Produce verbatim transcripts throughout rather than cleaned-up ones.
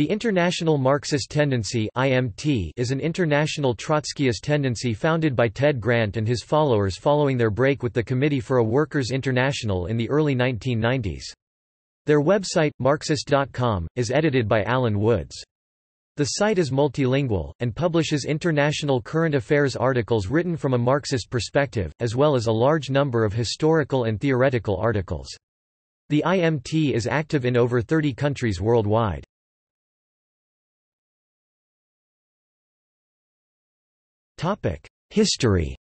The International Marxist Tendency (I M T) is an international Trotskyist tendency founded by Ted Grant and his followers following their break with the Committee for a Workers' International in the early nineteen nineties. Their website, Marxist dot com, is edited by Alan Woods. The site is multilingual, and publishes international current affairs articles written from a Marxist perspective, as well as a large number of historical and theoretical articles. The I M T is active in over thirty countries worldwide. History.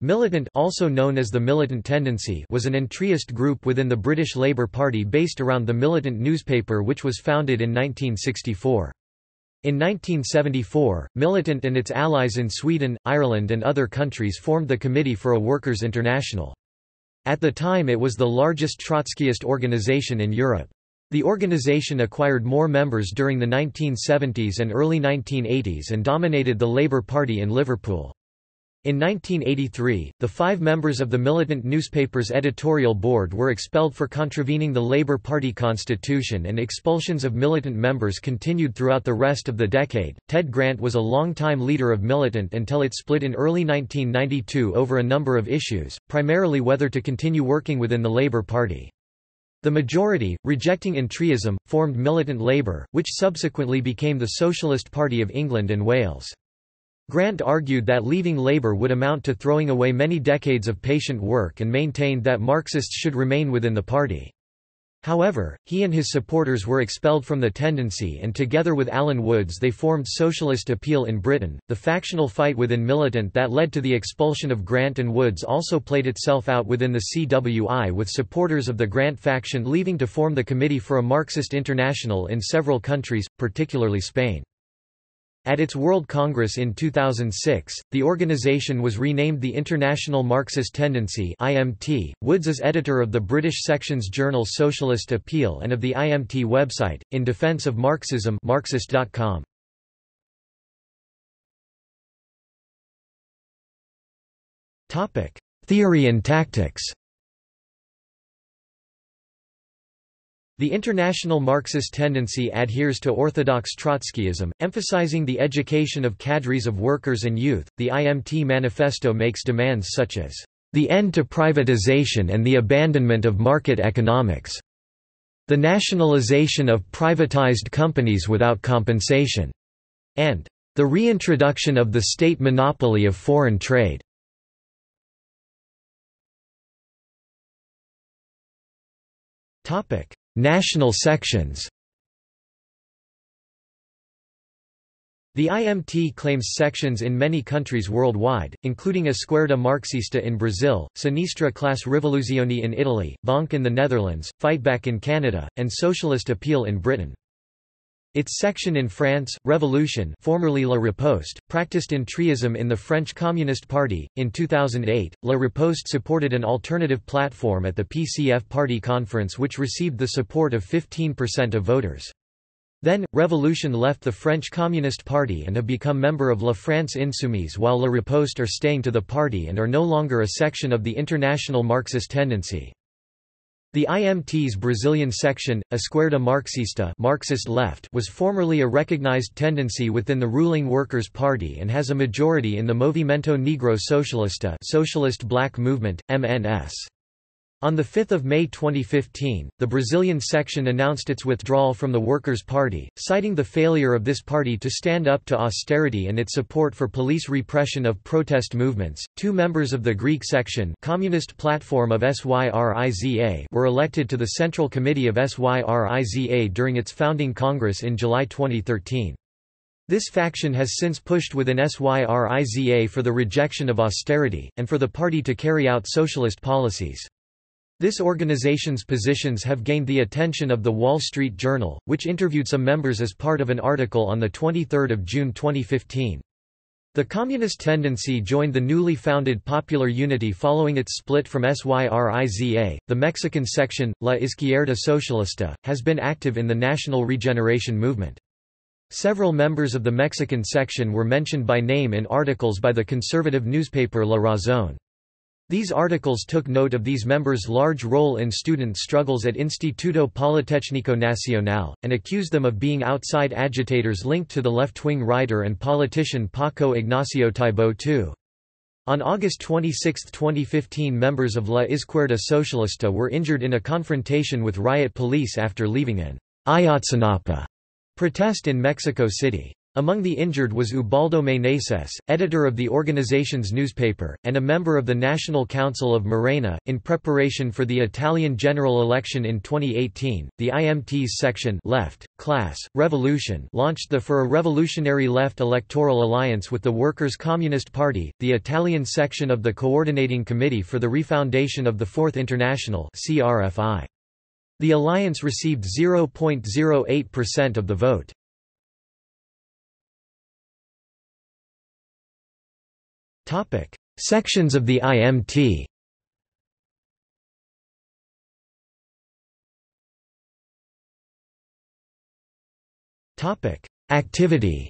Militant, also known as the Militant Tendency, was an Entryist group within the British Labour Party based around the Militant newspaper, which was founded in nineteen sixty-four. In nineteen seventy-four, Militant and its allies in Sweden, Ireland and other countries formed the Committee for a Workers' International. At the time it was the largest Trotskyist organisation in Europe. The organization acquired more members during the nineteen seventies and early nineteen eighties and dominated the Labour Party in Liverpool. In nineteen eighty-three, the five members of the Militant newspaper's editorial board were expelled for contravening the Labour Party constitution, and expulsions of Militant members continued throughout the rest of the decade. Ted Grant was a long-time leader of Militant until it split in early nineteen ninety-two over a number of issues, primarily whether to continue working within the Labour Party. The majority, rejecting entryism, formed Militant Labour, which subsequently became the Socialist Party of England and Wales. Grant argued that leaving Labour would amount to throwing away many decades of patient work and maintained that Marxists should remain within the party. However, he and his supporters were expelled from the tendency, and together with Alan Woods they formed Socialist Appeal in Britain. The factional fight within Militant that led to the expulsion of Grant and Woods also played itself out within the C W I, with supporters of the Grant faction leaving to form the Committee for a Marxist International in several countries, particularly Spain. At its World Congress in two thousand six, the organization was renamed the International Marxist Tendency (I M T). Woods is editor of the British section's journal Socialist Appeal and of the I M T website, In Defense of Marxism (Marxist dot com). Topic: Theory and Tactics. The International Marxist Tendency adheres to orthodox Trotskyism, emphasizing the education of cadres of workers and youth. The I M T manifesto makes demands such as the end to privatization and the abandonment of market economics, the nationalization of privatized companies without compensation, and the reintroduction of the state monopoly of foreign trade. Topic: National sections. The I M T claims sections in many countries worldwide, including Esquerda Marxista in Brazil, Sinistra classe Rivoluzione in Italy, Vonk in the Netherlands, Fightback in Canada, and Socialist Appeal in Britain. Its section in France, Revolution, formerly La Riposte, practiced entryism in the French Communist Party. In two thousand eight, La Riposte supported an alternative platform at the P C F Party Conference, which received the support of fifteen percent of voters. Then, Revolution left the French Communist Party and have become member of La France Insoumise, while La Riposte are staying to the party and are no longer a section of the International Marxist Tendency. The I M T's Brazilian section, Esquerda Marxista (Marxist left), was formerly a recognized tendency within the ruling Workers' Party and has a majority in the Movimento Negro Socialista (Socialist Black Movement, M N S). On the fifth of May twenty fifteen, the Brazilian section announced its withdrawal from the Workers' Party, citing the failure of this party to stand up to austerity and its support for police repression of protest movements. Two members of the Greek section, Communist Platform of SYRIZA, were elected to the Central Committee of SYRIZA during its founding Congress in July twenty thirteen. This faction has since pushed within SYRIZA for the rejection of austerity, and for the party to carry out socialist policies. This organization's positions have gained the attention of The Wall Street Journal, which interviewed some members as part of an article on the twenty-third of June twenty fifteen. The Communist Tendency joined the newly founded Popular Unity following its split from SYRIZA. The Mexican section, La Izquierda Socialista, has been active in the National Regeneration Movement. Several members of the Mexican section were mentioned by name in articles by the conservative newspaper La Razón. These articles took note of these members' large role in student struggles at Instituto Politecnico Nacional, and accused them of being outside agitators linked to the left-wing writer and politician Paco Ignacio Taibo the second. On August twenty-sixth twenty fifteen, members of La Izquierda Socialista were injured in a confrontation with riot police after leaving an Ayotzinapa protest in Mexico City. Among the injured was Ubaldo Meneses, editor of the organization's newspaper, and a member of the National Council of Morena. In preparation for the Italian general election in twenty eighteen, the I M T's section Left, Class, Revolution launched the For a Revolutionary Left electoral alliance with the Workers' Communist Party, the Italian section of the Coordinating Committee for the Refoundation of the Fourth International (C R F I). The alliance received zero point zero eight percent of the vote. Topic: Sections of the I M T. Topic: Activity.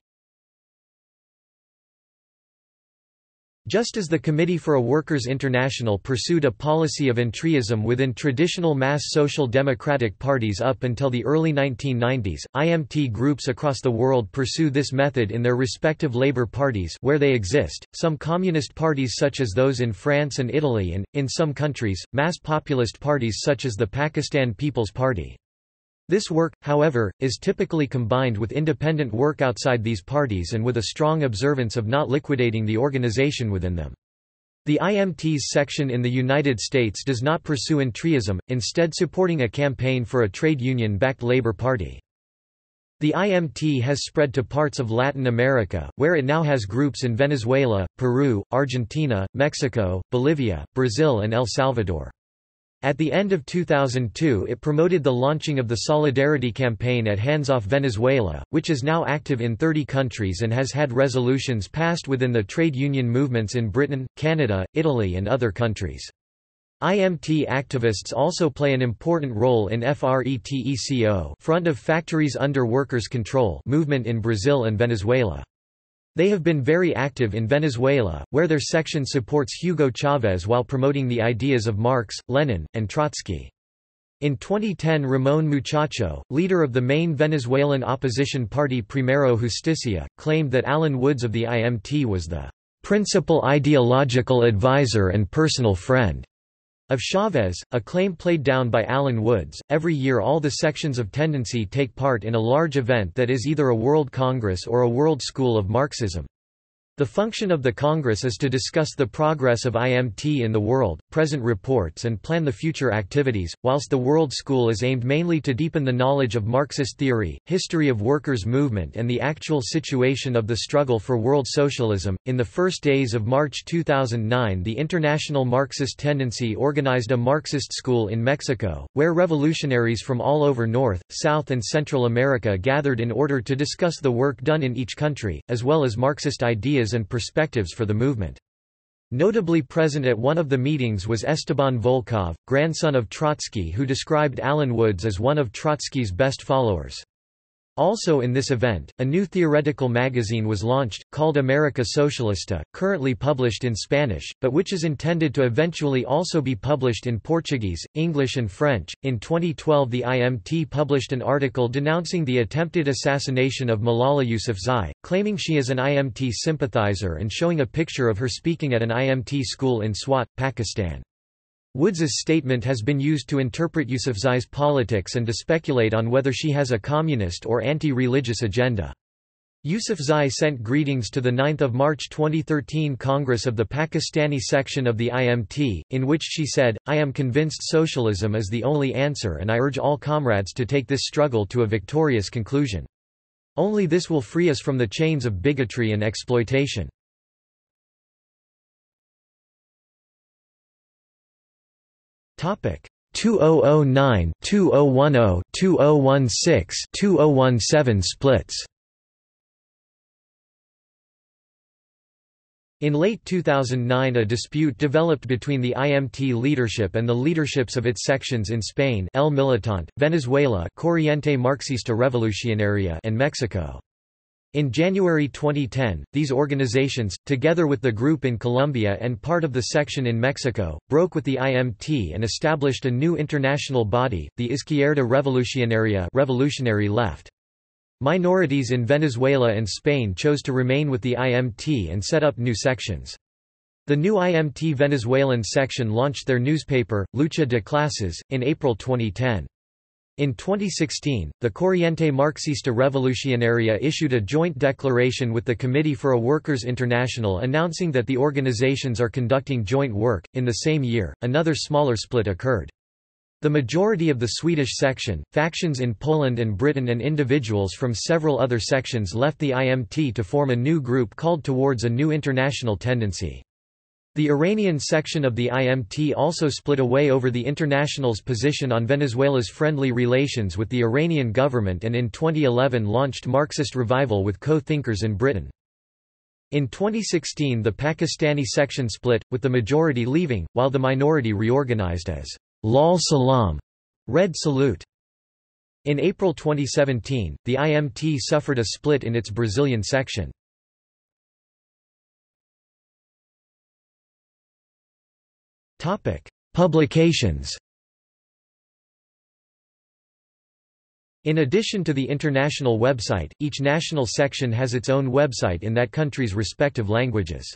Just as the Committee for a Workers' International pursued a policy of entryism within traditional mass social democratic parties up until the early nineteen nineties, I M T groups across the world pursue this method in their respective labor parties where they exist, some communist parties such as those in France and Italy and, in some countries, mass populist parties such as the Pakistan People's Party. This work, however, is typically combined with independent work outside these parties and with a strong observance of not liquidating the organization within them. The I M T's section in the United States does not pursue entryism, instead supporting a campaign for a trade union-backed labor party. The I M T has spread to parts of Latin America, where it now has groups in Venezuela, Peru, Argentina, Mexico, Bolivia, Brazil and El Salvador. At the end of two thousand two, it promoted the launching of the Solidarity Campaign at Hands Off Venezuela, which is now active in thirty countries and has had resolutions passed within the trade union movements in Britain, Canada, Italy and other countries. I M T activists also play an important role in FRETECO, Front of Factories Under Workers' Control movement in Brazil and Venezuela. They have been very active in Venezuela, where their section supports Hugo Chavez while promoting the ideas of Marx, Lenin, and Trotsky. In twenty ten, Ramon Muchacho, leader of the main Venezuelan opposition party Primero Justicia, claimed that Alan Woods of the I M T was the "principal ideological advisor and personal friend" of Chavez, a claim played down by Alan Woods. Every year, all the sections of Tendency take part in a large event that is either a World Congress or a World School of Marxism. The function of the Congress is to discuss the progress of I M T in the world, present reports and plan the future activities, whilst the World School is aimed mainly to deepen the knowledge of Marxist theory, history of workers' movement and the actual situation of the struggle for world socialism. In the first days of March two thousand nine, the International Marxist Tendency organized a Marxist school in Mexico, where revolutionaries from all over North, South and Central America gathered in order to discuss the work done in each country, as well as Marxist ideas and perspectives for the movement. Notably present at one of the meetings was Esteban Volkov, grandson of Trotsky, who described Alan Woods as one of Trotsky's best followers. Also in this event, a new theoretical magazine was launched, called America Socialista, currently published in Spanish, but which is intended to eventually also be published in Portuguese, English, and French. In twenty twelve, the I M T published an article denouncing the attempted assassination of Malala Yousafzai, claiming she is an I M T sympathizer and showing a picture of her speaking at an I M T school in Swat, Pakistan. Woods's statement has been used to interpret Yousafzai's politics and to speculate on whether she has a communist or anti-religious agenda. Yousafzai sent greetings to the ninth of March twenty thirteen Congress of the Pakistani section of the I M T, in which she said, "I am convinced socialism is the only answer and I urge all comrades to take this struggle to a victorious conclusion. Only this will free us from the chains of bigotry and exploitation." two thousand nine, two thousand ten, two thousand sixteen, two thousand seventeen splits. In late two thousand nine, a dispute developed between the I M T leadership and the leaderships of its sections in Spain, El Militant, Venezuela, Corriente Marxista Revolucionaria, and Mexico. In January twenty ten, these organizations, together with the group in Colombia and part of the section in Mexico, broke with the I M T and established a new international body, the Izquierda Revolucionaria (Revolutionary Left). Minorities in Venezuela and Spain chose to remain with the I M T and set up new sections. The new I M T Venezuelan section launched their newspaper, Lucha de Clases, in April twenty ten. In twenty sixteen, the Corriente Marxista Revolucionaria issued a joint declaration with the Committee for a Workers' International announcing that the organizations are conducting joint work. In the same year, another smaller split occurred. The majority of the Swedish section, factions in Poland and Britain, and individuals from several other sections left the I M T to form a new group called Towards a New International Tendency. The Iranian section of the I M T also split away over the International's position on Venezuela's friendly relations with the Iranian government, and in twenty eleven launched Marxist Revival with co-thinkers in Britain. In twenty sixteen the Pakistani section split, with the majority leaving, while the minority reorganized as Lal Salam, Red Salute. In April twenty seventeen, the I M T suffered a split in its Brazilian section. Publications. In addition to the international website, each national section has its own website in that country's respective languages.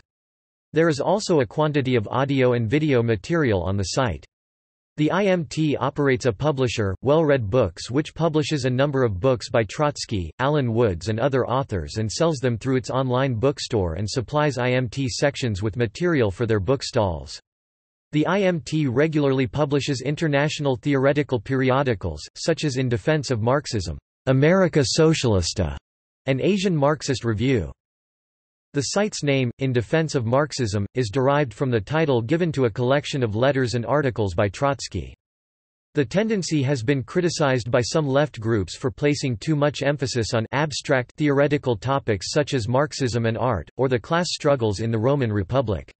There is also a quantity of audio and video material on the site. The I M T operates a publisher, Well-Read Books, which publishes a number of books by Trotsky, Alan Woods and other authors, and sells them through its online bookstore and supplies I M T sections with material for their book stalls. The I M T regularly publishes international theoretical periodicals, such as In Defense of Marxism, America Socialista, and Asian Marxist Review. The site's name, In Defense of Marxism, is derived from the title given to a collection of letters and articles by Trotsky. The tendency has been criticized by some left groups for placing too much emphasis on abstract theoretical topics such as Marxism and art, or the class struggles in the Roman Republic.